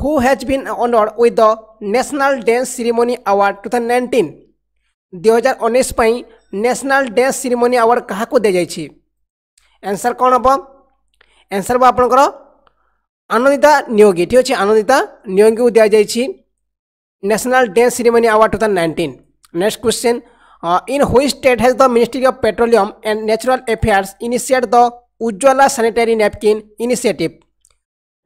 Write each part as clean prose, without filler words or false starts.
who has been honored with the National Dance Ceremony Award 2019। 2019 पाई national dance ceremony award कहा को दे जाइछि। आंसर कोन हबो? आंसर बा आपनकर अनुदिता नियोगी। ठीक अछि, अनुदिता नियोगी को दे जाइछि national dance ceremony award 2019। Next question, in which state has the ministry of petroleum and natural affairs initiate the Ujjwala sanitary napkin initiative?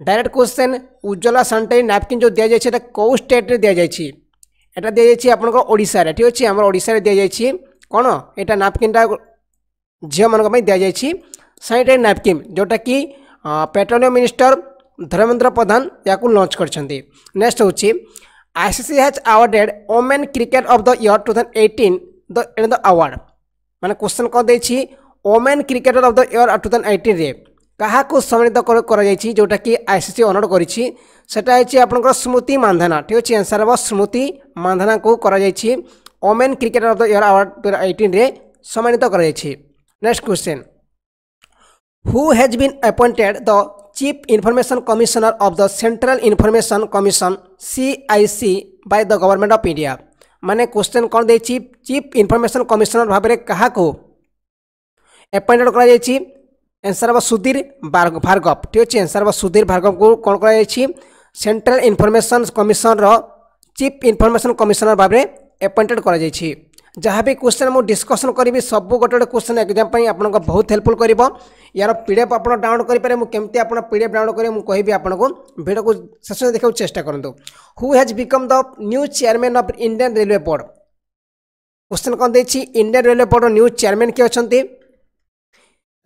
Direct question, Ujjwala sanitary napkin जो दे जाइछि त को स्टेट रे दे जाइछि? एटा दे जाइछि आपनकर ओडिसा रे। ठीक अछि, हमर ओडिसा रे दे जाइछि कोन एटा नैपकिन टा झियो मानक पई दे जाइछि सैनिटरी नैपकिन जोटा कि पेट्रोलियम मिनिस्टर धर्मेंद्र प्रधान याकु लॉन्च करछन्ती। नेक्स्ट होछि ICC has awarded women cricket of the year 2018 the and the award. माने क्वेश्चन को दे छि women cricketer of the year 2018 रे कहा को सम्मानित करा जाइछि जोटा कि आईसीसी ऑनर करिछि सेटा हेछि आपनकर स्मृति मंधाना। ठीक अछि, आंसर हबो स्मृति मंधाना को करा जाइछि women cricketer of the year award 2018 रे सम्मानित करा जाइछि। Next question, who has been appointed the chief information commissioner of the central information commission CIC by the government of India? माने क्वेश्चन कोन दे छि चीफ इन्फॉर्मेशन कमिश्नर भाबरे कहा को अपॉइंटेड करा जाइछि? आंसर हबो सुधीर भार्गव। ठीक अछि, आंसर हबो सुधीर भार्गव को कोन करा जाइछि सेंट्रल इन्फॉर्मेशन कमिशन रो चीफ इन्फॉर्मेशन कमिश्नर भाबरे अपॉइंटेड करा जाइछि। जहाँ भी क्वेश्चन मो डिस्कशन करी सब गोटे गोटे क्वेश्चन एग्जाम आपको बहुत हेल्पफुल कर। यार पीडीएफ आप डाउनलोड करेंगे, मुझे आप पीडीएफ डाउनलोड करें मुझे आपको भिडियो को शेष देखा चेस्टा करूँ। Who has become the new chairman of Indian railway board? Question कौन दे Indian railway board new chairman किए अच्छा?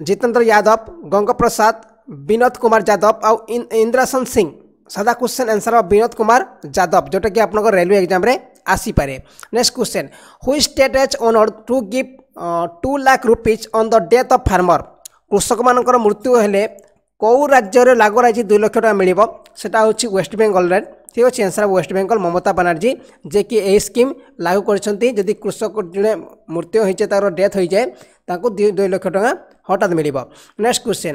जितेंद्र यादव, गंगप्रसाद, विनोद कुमार यादव आउ इंद्रासन सिंह। सादा question, answer of Vinod Kumar Yadav जोटा कि आपनकर रेलवे एग्जाम रे आसी पारे। Next question, which state has honoured to give 2 lakh rupees on the death of farmer? कृषक मानकर मृत्यु हेले को राज्य रे लागू राजी 2 लाख टका मिलिबो सेटा होछि वेस्ट बेंगल रे। ठीक अछि, आंसर ऑफ वेस्ट बेंगल ममता बनर्जी जे कि ए स्कीम लागू करछन्ती जदि कृषक जने मृत्यु होइ छै तारो डेथ होइ जाय ताको 2 लाख टका हटात मिलिबो। Next question,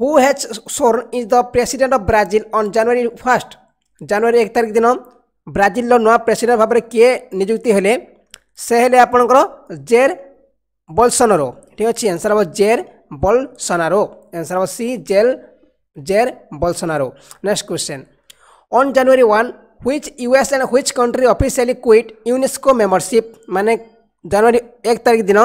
who has sworn is the president of Brazil on January 1? जनवरी 1 तारिख दिन ब्राजिल नया प्रेसिडेंट भाव में किए नियुक्ति हेले से हेले आपनकर जेर बोल्सोनारो। ठीक अछि, आंसर हम जेर बोल्सोनारो, आंसर हम C Jair Bolsonaro. Next question, on January 1 which US and which country officially quit UNESCO membership? माने जनवरी 1 तारिख दिन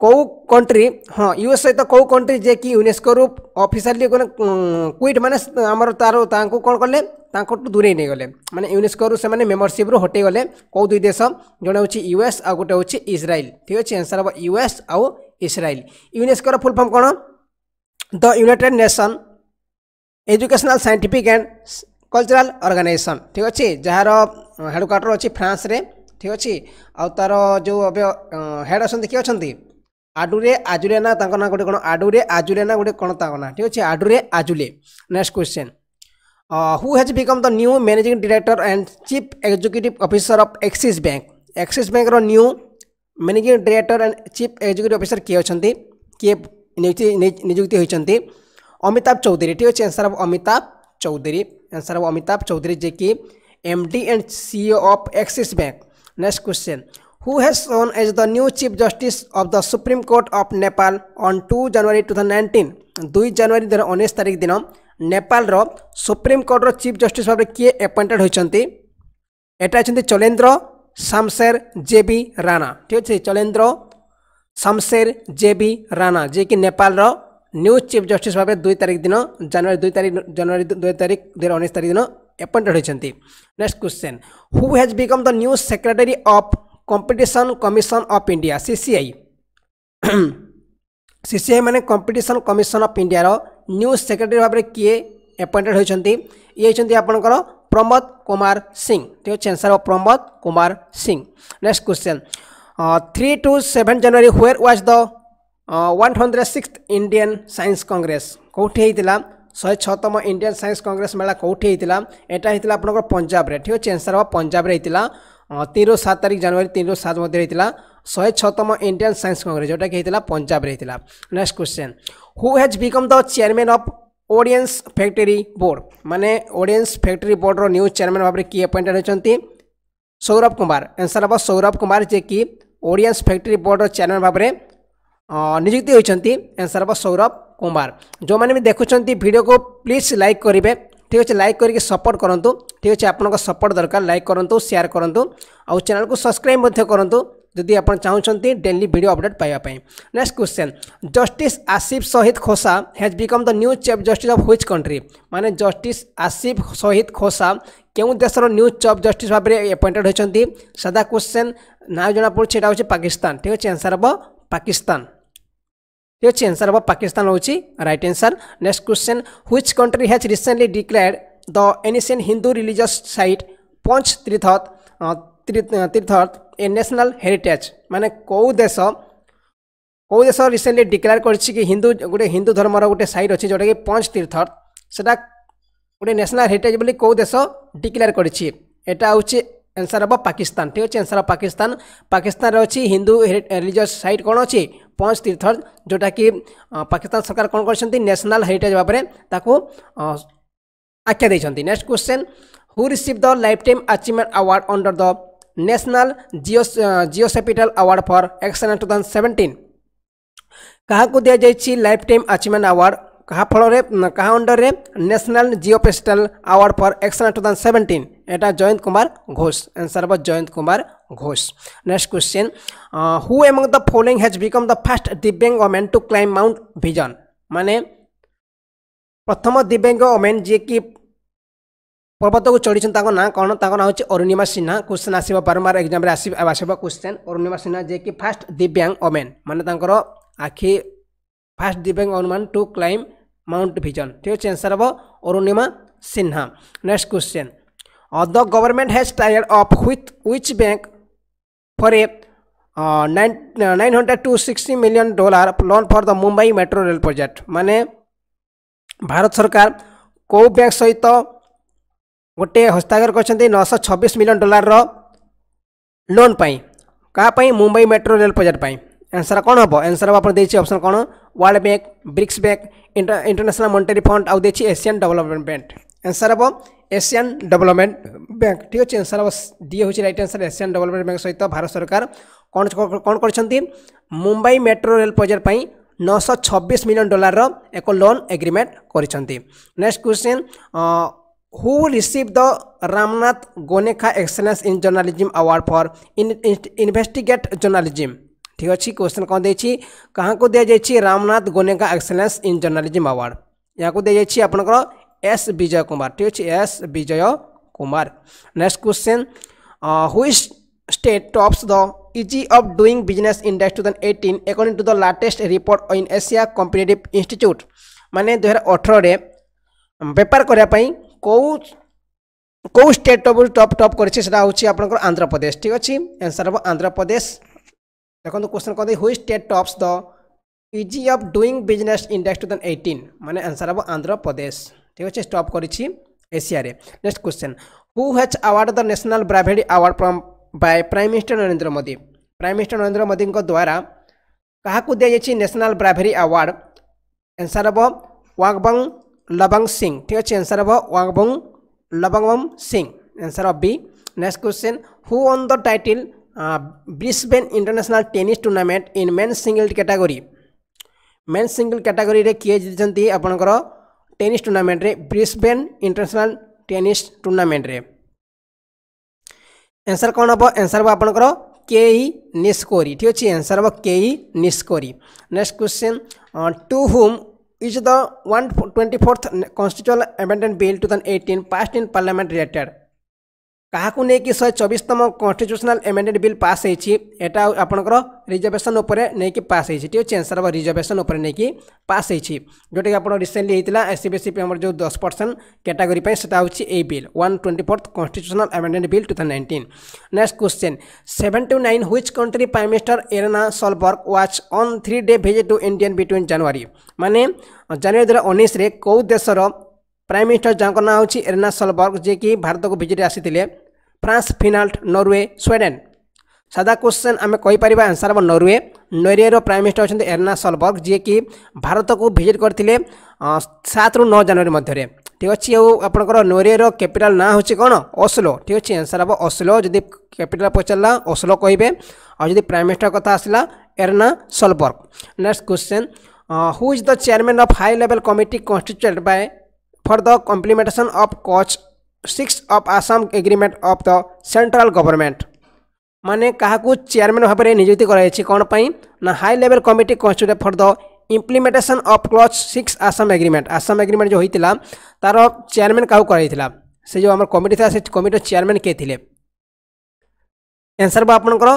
को कंट्री हाँ यूएस सहित कौ कंट्री जे कि यूनेस्को रूप ऑफिशियली क्विट माने हमर तारो तांको कोन करले तांको दूरे नै गले माने यूनेस्को रू से माने मेंबरशिप रू हटे गले कौ दुई देश जने होछि यूएस आ गोटे होछि इजराइल। ठीक अछि, आंसर अब यूएस आ इजराइल। यूनेस्को रो फुल फॉर्म कोन? The United Nation Educational Scientific and Cultural Organisation. ठीक अछि, जहार हेडक्वार्टर अछि फ्रांस रे। ठीक अछि, आ तार जो हेड असन देखि अछन्ती आडुरे आजुले ना तांको ना गोटे कोन आडुरे आजुले ना गोटे कोन तांको ना। ठीक अछि, आडुरे आजुले। Next question, who has become the new managing director and chief executive officer of Axis bank? Axis bank रो new managing director and chief executive officer के अछन्ती के नियुक्ति होइछन्ती अमिताभ चौधरी। ठीक अछि, answer of Amitabh Chaudhary, answer of Amitabh Chaudhary जे कि MD and CEO of Axis bank. Next question, who has served as the new chief justice of the supreme court of nepal on 2 जनवरी 2019? 2 जनवरी 2019 तारिख दिन नेपाल रो सुप्रीम कोर्ट रो चीफ जस्टिस भाबे किए appointed होइछन्ती एटा अछन्ती चोलेन्द्र सामशेर जेबी राणा। ठीक अछि, चोलेन्द्र सामशेर जेबी राणा जे कि नेपाल रो न्यू चीफ जस्टिस भाबे 2 तारिख दिन जनवरी 2 तारिख 2019 अपॉइंटेड होइछन्ती। Next question, who has become the new secretary of competition commission of India CCI? CCI माने कंपटीशन कमीशन ऑफ इंडिया रो न्यू सेक्रेटरी भाव में किए अपॉइंटेड होइछन्ती ये होइछन्ती आपनकर प्रमोद कुमार सिंह। ठीक अछि, answer Pramod Kumar Singh. Next question, 3 to 7 January where was the 106th Indian science congress? कोठी हेतिला 106तम इंडियन साइंस कांग्रेस मेला कोठी हेतिला एटा हेतिला आपनकर पंजाब रे। ठीक अछि, आंसर पंजाब रे हेतिला 3 और 7 तारिख जनवरी 3 और 7 मध्य रही 106तम इंडियन साइंस कांग्रेस जोटा कि पंजाब रे। Next question, who has become the chairman of ordnance factory board माने ऑडियंस फैक्टरी बोर्ड रो न्यू चेयरमैन भाव में किए अपॉइंटेड होती सौरभ कुमार। आंसर हम सौरभ कुमार जे कि ऑडियंस फैक्टरी बोर्ड रो चेयरमैन भाव में नियुक्ति होती। आंसर हम सौरभ कुमार। जो मैंने भी देखुंट वीडियो को प्लीज लाइक करेंगे, ठीक अच्छे लाइक करके सपोर्ट करूँ, ठीक अच्छे आपको सपोर्ट दरकार, लाइक करूँ, शेयर करूँ और चैनल को सब्सक्राइब करूँ जदि आप चाहते डेली वीडियो अपडेट पाइबापी। Next question, justice Asif Saeed Khosa has become the new chief justice of which country. माने जस्टिस आसिफ सहीद खोसा क्यों देशर न्यू चीफ जस्टिस भाव में अपॉइंटेड होती। सादा क्वेश्चन ना जना पड़े यहाँ हूँ पाकिस्तान, ठीक अच्छे आंसर हम पाकिस्तान, ठीक अच्छे आंसर हम पाकिस्तान होची right answer. Next question, which country has recently declared the ancient Hindu religious site punch Tirtha a national heritage. माने को देश रिसेंटली डिक्लेयर करछि कि हिंदू गोटे हिंदू धर्म गोटे साइट अछि जोटा कि पंच तीर्थथ सेटा गोटे नेशनल हेरिटेज बोली को देश डिक्लेयर करछि। एटा होछि आंसर हम पाकिस्तान, ठीक अच्छे आंसर हम पाकिस्तान। पाकिस्तान अच्छी हिंदू रिलीजियस साइट कौन अच्छी पंच तीर्थथ जोटा कि पाकिस्तान सरकार कौन कर नेशनल हेरिटेज भाव में आख्या देते। Next question, who receive the life time achievement award under the national geospatial award for excellence 2017। क्या दि जाए लाइफ टाइम अचीवमेंट अवार्ड क्या फल क्या अंडर रे national geospatial award for excellence 2017 एटा जयंत कुमार घोष। आंसर हम Jayant Kumar Ghosh. Next question, who among the following has become the first दिव्यांग women to climb mount Vinson. माने प्रथम दिव्यांग वुमेन जे कि पर्वत को चढ़ी ना कौन ना हूँ अरुणिमा सिन्हा। क्वेश्चन आसो बारंबार एग्जाम आसो क्वेश्चन अरुणिमा सिन्हा जे कि फास्ट दिव्यांग ओमेन माने आखि first divyang women to climb mount vision, ठीक अच्छे आंसर हम Arunima Sinha. Next question, the government has tied up with which bank for a $960 million loan for the Mumbai metro rail project. माने भारत सरकार को बैंक सहित गोटे हस्ताक्षर करछन्ते $926 मिलियन लोन पाई क्या मुंबई मेट्रो रेल प्रोजेक्ट पाई। आंसर कौन हम आंसर हम देछि ऑप्शन कौन world bank, BRICS bank, international monetary fund आउ देछि एशियन डेवलपमेंट बैंक। आंसर हम एशियन डेवलपमेंट बैंक, ठीक अच्छे आंसर हम डी होछि right answer. Asian development bank सहित भारत सरकार कौन करछन्ते मुंबई मेट्रो रेल प्रोजेक्ट पाई $926 मिलियन एक लोन एग्रीमेंट करछन्ते। Next question, who receive the Ramnath Goenka excellence in journalism award for investigate journalism. ठीक अच्छे क्वेश्चन कौन देखिए कहाँ को दि जाए Ramnath Goenka excellence in journalism award यहाँ को दि जाए आपंकर एस विजय कुमार, ठीक अच्छे S Vijay Kumar. Next question, which state tops the ease of doing business index 2018 according to the latest report in Asia competitive institute. माने 2018 बेपार करने को स्टेट टॉप टॉप कर आंध्र प्रदेश, ठीक अच्छे आंसर हम आंध्र प्रदेश। देखो क्वेश्चन कहते which state tops the ease of doing business index 2018 माने आंसर हम आंध्र प्रदेश, ठीक अच्छे टॉप कर एशिया रे। Next question, who has award the national bravery award from by prime minister Narendra Modi. Prime minister Narendra Modi द्वारा क्या दि जाए नेशनल ब्रेवरी अवार्ड। आंसर हम वांगबंग लबंग सिंह, ठीक अच्छे आंसर हम Wangbang Labangam Singh answer of B. Next question, who won the title Brisbane international tennis tournament in men single category रे किए जीति आपणकर टेनिस टूर्नामेंट रे ब्रिस्बेन इंटरनेशनल टेनिस टूर्नामेंट रे। आंसर कौन हम आंसर हम आपणकर के.ई. निस्कोरी, ठीक अच्छे आंसर हम के.ई. निस्कोरी। Next question, to whom is the 124th constitutional amendment bill 2018 passed in parliament related। क्या नहीं 124तम कन्स्टिट्यूशनल एमेंडेड बिल पास होटा आपंकर रिजर्वेशन नहीं कि पास होती, ठीक अच्छे आंसर हम रिजर्वेशन नहीं कि पास होती जोटा कि आप रिसेंटली होता एससी जो 10% कैटेगरी से यही bill 124th constitutional amended bill 2019। Next question, 79 which country prime minister Erna Solberg was on 3-डे visit to Indian between January. माने जनवरी 2019 रे को देशर प्राइम मिनिस्टर जहाँ ना हूँ एर्ना सोलबर्ग जे कि भारत को विजिट आसीथिले फ्रांस, फिनलैंड, नॉर्वे, स्वीडेन। सादा क्वेश्चन आम कहीपर आंसर हम नॉर्वे। नॉर्वे प्राइम मिनिस्टर अच्छा एर्ना सोलबर्ग जी कि भारत को विजिट करते 7 ରୁ 9 ଜାନୁଆରୀ ମଧ୍ୟରେ। ठीक अच्छे आपंकर नोर्वे कैपिटाल ना हूँ कौन ओस्लो। ठीक अच्छे आंसर हम ओस्लो। जब कैपिटाल पचारा ओस्लो कहे और जब प्राइम मिनिस्टर कथा आसला Erna Solberg. Next question who is the chairman of high level committee constituted by for the implementation of clause 6 of Assam agreement of the central government. माने क्या chairman भाव में नियुक्ति कर high level committee constituted for the implementation of clause 6 Assam agreement जो होता है तार चेयरमैन क्या कर से जो आम कमिटी था से कमिटी चेयरमैन किए थे। आंसर हम आपंकर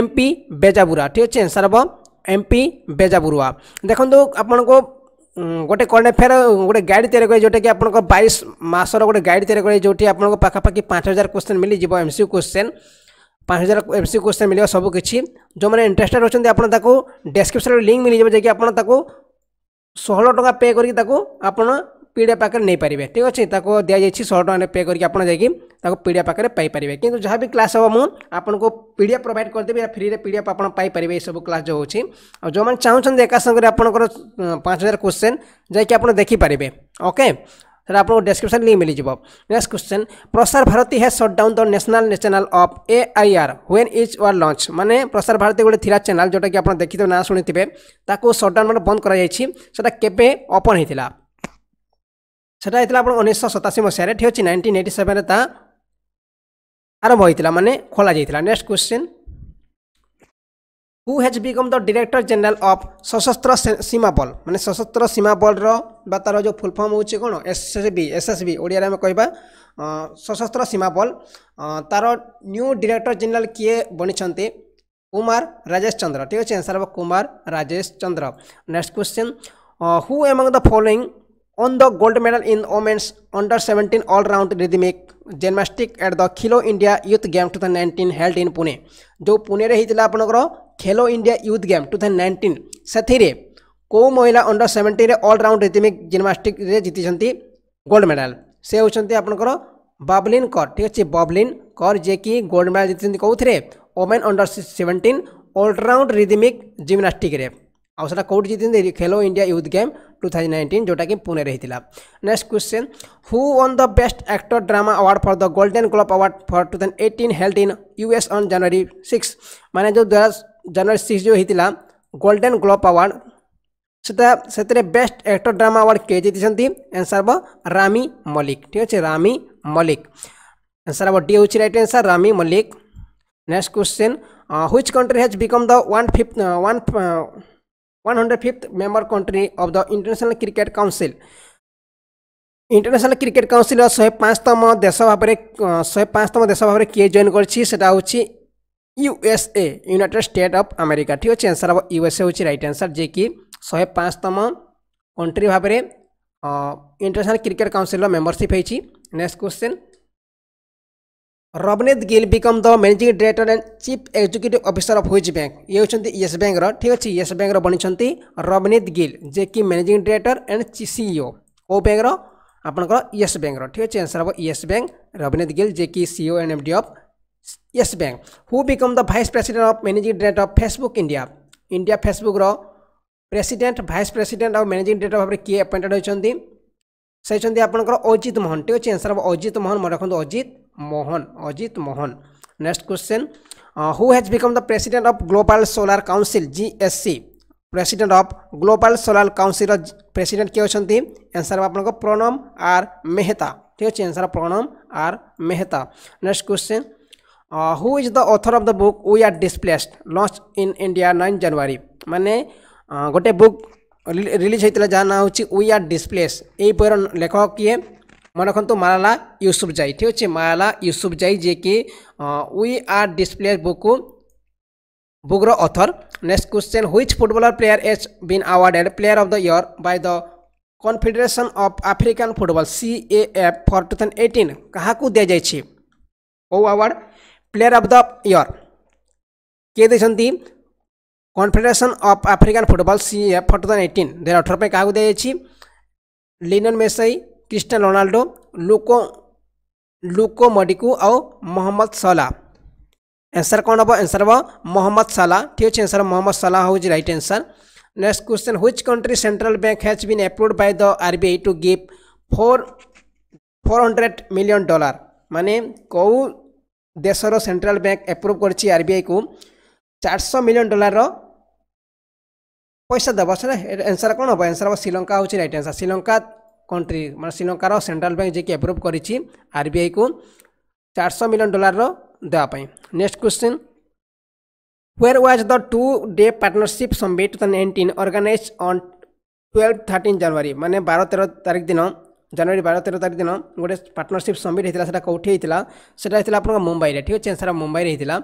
एमपी बेजबरुआ। ठीक अच्छे आंसर हम एमपी बेजबरुआ। देखो आपको गोटे कर्णे फेर गोटे गाइड तैयारी करे जोटा कि आपको 22 मासर गोटे गाइड तैयारी करे जोटी आपको पाखापाखि 5000 क्वेश्चन मिल जाए। एमसीक्यू क्वेश्चन 5000 एमसीक्यू क्वेश्चन मिले सबकि जो मैंने इंटरेस्टेड होचंती आपण ताको डिस्क्रिप्शन लिंक मिल जाए कि आपण ताको 16 टका पे करके ताको आपण पीडीएफ पाकर नहीं पारे। ठीक अच्छे ताको दिया जाइछि 16 टका पे करके आपण जाकि ताको पीडीएफ पाकर पाई पारे। किंतु जहाँ भी क्लास हम आपको पीडीएफ प्रोवाइड करदेबी फ्री रे पीडीएफ आपण पाई पारे। सब क्लास जो होछि और जो मैंने चाहूँ एक संगे आपंकर 5000 क्वेश्चन जाकि आप देखी पारे। ओके सर आपको डिस्क्रिप्शन लिंक मिल जाए। Next question Prasar Bharati has shut down the national channel of AIR when is was launch. माने प्रसार भारती गोटे थिला चैनल जोटा कि आपन देखि तो ना सुनि थिबे ताको शट डाउन बंद करा जाय छि। सेटा केबे ओपन हेतिला सेटा हेतिला आपन 1987 मसिया रे। ठीक अछि 1987 रे ता आरंभ होइतिला माने खोला जाइतिला। Next question who has become the director general of Sashastra Seema बल। माने सशस्त्र सीमा बल रो बा तार जो फुल फॉर्म होउची कोन एसएसबी ओडिया रे हम कहबा सशस्त्र सीमा बल तार न्यू डायरेक्टर जनरल किए बनिछन्ते कुमार राजेश चंद्र। ठीक अछि आंसर हम Kumar Rajesh Chandra. Next question who among the following on the gold medal in women's under 17 all round rhythmic gymnastics at the Khelo India Youth Game 2019 held in Pune। जो पुणे रे हितला आपनकर खेलो इंडिया यूथ गेम 2019 सेथिरे को महिला under 17 रे all round rhythmic gymnastic रे जीतिसंती gold medal से होचंती आपनकर बबलिन core. ठीक अछि बबलिन कोर जे कि गोल्ड मेडल जीतिसंती कोथरे women under 17 all round rhythmic gymnastic रे आउ सेटा कोड जीतिसंती खेलो इंडिया यूथ गेम 2019 जोटा कि पुणे रे हितला। Next question who won the best actor drama award for the golden globe award for 2018 held in US on January 6। माने जो जनवरी 6 जो होता गोल्डन ग्लोब अवार्ड से बेस्ट एक्टर ड्रामा अवार्ड के जीति आंसर हम रामी मलिक। ठीक अच्छे रामी मलिक आंसर हम डी होची right answer Rami Malek. Next question which country has become the 105th member country of the international cricket council. International cricket council 105तम देश भाव में किए जॉइन कर USA United State of America. ठीक अच्छे आंसर हम यूएसए होची राइट आंसर जे कि 105तम कंट्री भाव में इंटरनेशनल क्रिकेट काउंसिल मेंबरशिप होची। Next question Ravneet Gill become the managing director and chief executive officer of which bank. ये होचंती यस बैंक रो। ठीक अछि यस बैंक रो बनिचंती रवनीत गिल जे कि मैनेजिंग डायरेक्टर एंड सीईओ ओ बैंक रो आपनकर यस बैंक रो। ठीक अछि आंसर हम यस बैंक रवनीत गिल जे कि CEO and MD of Yes bank. Who become the vice president of managing director of Facebook India. India Facebook रो प्रेसिडेंट वाइस प्रेसिडेंट और मैनेजिंग डायरेक्टर भाव में किए अपॉइंटेड होचंती से होचंती आपनकर अजित मोहन। ठीक अछि आंसर हम अजित मोहन मन रखंतु Ajit Mohan. Next question who has become the president of global solar council GSC. President of global solar council president किए होचंती आंसर आपनको प्रणम आर मेहता। ठीक अछि answer Pranav R Mehta. Next question who is the author of the book we are displaced launch in India 9 January. माने गोटे book release होता जहाँ ना हूँ वी आर डिस्प्लेस्ड यही बोर लेखक किए मन रखु मालाला यूसुफजाई। ठीक अच्छे मालाला यूसुफजाई जे कि we are display बुक्र author. Next question which footballer player has been awarded player of the year by the confederation of African football CAF for 2018 क्या दि जाइए ओ award player of the year किए देखते confederation of African football CAF for 2018 2018 पे क्या दि जाइए Lionel Messi Cristiano Ronaldo Luka Modric और मोहम्मद सलाह। आंसर कौन हम आंसर हम मोहम्मद सलाह। ठीक अच्छे आंसर मोहम्मद सलाह हूँ right answer. Next question, which country central bank has been approved by the RBI to give $400 million माने को देश रो सेंट्रल बैंक अप्रूव करछि आरबीआई को $400 million रो पैसा दबा से आंसर कोन हो आंसर हो श्रीलंका होछि राइट आंसर श्रीलंका कंट्री माने श्रीलंका रो सेंट्रल बैंक जे कि अप्रूव करछि आरबीआई को $400 million रो दवा पई। Next question, where was the 2-day partnership summit 2019 organized on 12-13 January माने 12-13 तारिख दिन जनवरी 12-13 तारिख दिन गोटे पार्टनरशिप समिट होता है कौटी होता है आप मुंबई में ठीक अच्छे आंसर मुंबई होता।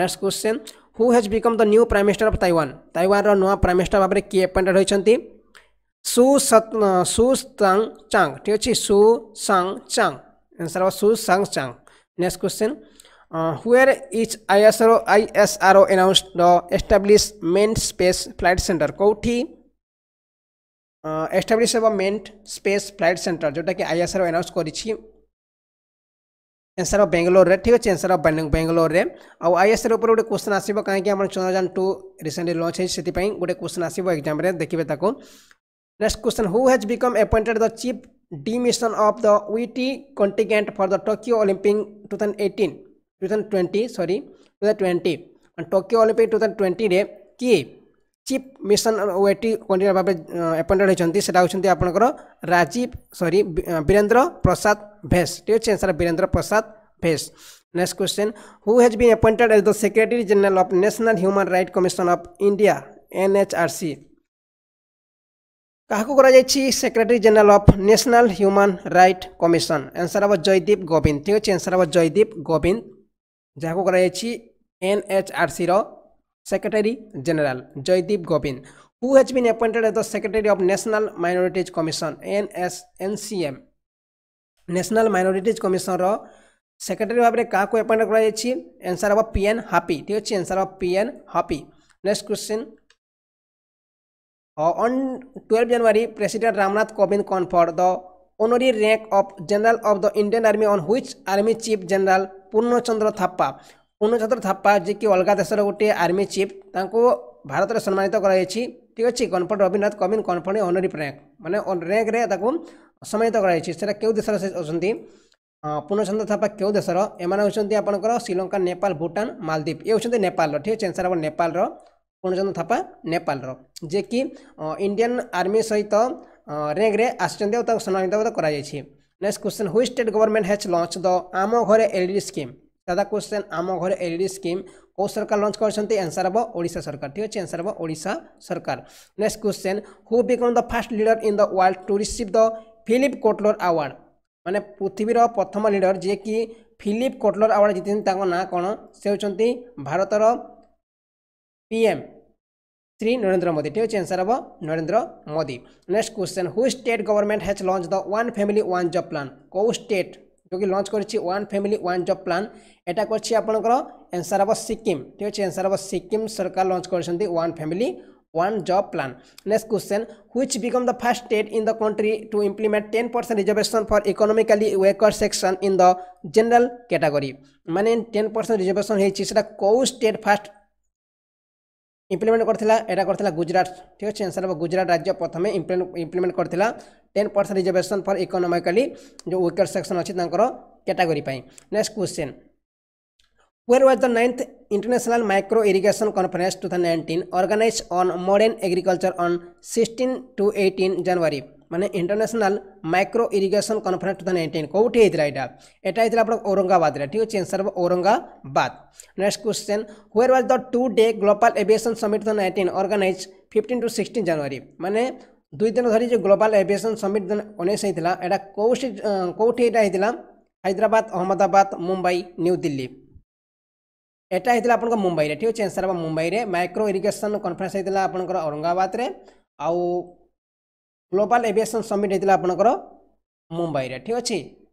Next question, who has become the new prime minister of Taiwan Taiwan नुआ प्राइम मिनिस्टर भाव में किए अपॉइंटेड होती सु सांग चांग ठीक अच्छे सु सांग चांग आंसर हो सु सांग चांग। Next question, where is ISRO announced the establishment space flight center कौटी एस्टाब्लिश होगा मेंट स्पेस फ्लाइट सेंटर जोटा कि आईएसआरओ अनाउंस करिछि आंसर बेंगलोर रे ठीक अछि आंसर बेंगलोर रे आ आईएसआर ऊपर गोटे क्वेश्चन आसीबो काहे कि हमर चंद्रयान 2 रिसेंटली लॉन्च है सेति पई गोटे क्वेश्चन आसीबो एग्जाम रे देखिबे ताको। Next question, who has become appointed the chief de mission of the VT contingent for the Tokyo Olympic 2020 and Tokyo Olympic 2020 रे की चीफ मिशन ओटी कंटिन्यू भाव अपॉइंटेड होती से आपंकर बीरेंद्र प्रसाद भेश ठीक अच्छे answer Birendra Prasad Baishya. Next question, who has been appointed as the secretary general of national human right commission of India NHRC काहको करा जायछि secretary general of national human right commission answer अब जयदीप गोविंद ठीक अच्छे आंसर अब जयदीप गोविंद जहाँ करा जायछि NHRC रो secretary general Jaideep Govind. Who has been appointed as the secretary of national minorities commission NSNCM national minorities commission रो सेक्रेटरी भाव में क्या अपॉइंट करा जायछि आंसर अब PN Happy ठीक अछि आंसर अब PN Happy। Next question, on 12 January president Ramnath Kovind conferred the honorary rank of general of the Indian army on which army chief general पूर्णचंद्र थापा पूर्णचंद्र थापा जे कि अलग देशर गोटे आर्मी चीफ तांको भारत में सम्मानित कराई ठीक अच्छे conferred Rabindranath Kovind conferred honorary rank माने रैंक रे ताको सम्मानित कराई से क्यों देशर से अच्छे पूर्णचंद्र थापा क्यों देशर एमाने होचंती आपनकर श्रीलंका नेपाल भूटान मालदीप ये होचंती नेपाल ठीक अच्छे आंसर नेपाल रो पूर्णचंद्र थापा नेपाल रो जे कि इंडियन आर्मी सहित रैंक रे आछंती ताको सम्मानित कराई। Next question, which state government has launch the आम घरे एलईडी स्कीम दादा क्वेश्चन आम घर एलईडी स्कीम को सरकार लॉन्च करछंती आंसर अब ओडिशा सरकार ठीक अछि आंसर अब ओडिशा सरकार। Next question, who become the first leader in the world to receive the Philip Kotler award माने पृथ्वीर प्रथम लीडर जे कि फिलिप कोटलर अवार्ड जितिन ताको ना कोन से होचंती भारतर PM श्री नरेंद्र मोदी ठीक अछि आंसर अब Narendra Modi. Next question, who state government has launch the one family one job plan को स्टेट जो कि लॉन्च करिछि one family one job plan एटा करछि आपनकर आंसर अब सिक्किम ठीक अछि आंसर अब सिक्किम सरकार लॉन्च करछंती one family one job plan. Next question, which become the first state in the country to implement 10% reservation for economically weaker section in the general category माने 10% रिजर्वेशन हेछि सेटा को स्टेट फर्स्ट इंप्लीमेंट करथिला एटा करथिला गुजरात ठीक अछि answer अब गुजरात राज्य प्रथमे implement करथिला 10% रिजर्वेशन फॉर इकोनॉमिकली जो वीकर सेक्शन अच्छी कैटेगरी पाई। Next question, where was the 9th international micro irrigation conference 2019 organise on modern agriculture on 16-18 January माने इंटरनेशनल माइक्रो इरिगेशन कॉन्फ्रेंस 2019 कोठी एतला एटा आप औरंगाबाद रे ठीक अछि answer Aurangabad. Next question, where was the 2-डे global aviation summit 2019 organise 15-16 January माने दुई दिन धरी जो ग्लोबल एविएशन समिट 19 होता है कौटी होता हैदराबाद अहमदाबाद मुंबई न्यू दिल्ली एटा होता है आपको मुंबई में ठीक अच्छे आंसर हम मुंबई में माइक्रो इरिगेशन कॉन्फ्रेंस होता है आपंकर औरंगाबाद रे आउ ग्लोबल एविएशन समिट होता है आपंकर मुंबई में ठीक अच्छे